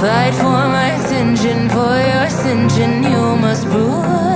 Fight for my attention, for your ascension. You must prove